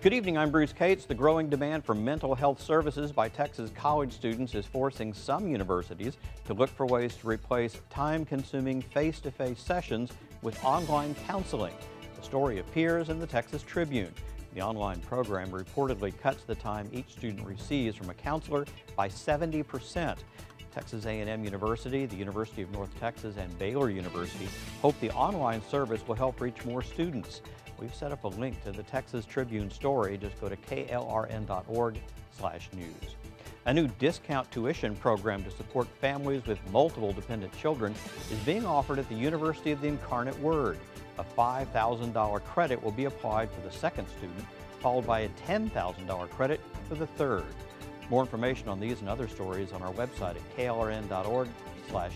Good evening, I'm Bruce Cates. The growing demand for mental health services by Texas college students is forcing some universities to look for ways to replace time-consuming face-to-face sessions with online counseling. The story appears in the Texas Tribune. The online program reportedly cuts the time each student receives from a counselor by 70%. Texas A&M University, the University of North Texas, and Baylor University hope the online service will help reach more students. We've set up a link to the Texas Tribune story. Just go to klrn.org/news. A new discount tuition program to support families with multiple dependent children is being offered at the University of the Incarnate Word. A $5,000 credit will be applied for the second student, followed by a $10,000 credit for the third. More information on these and other stories on our website at klrn.org/news.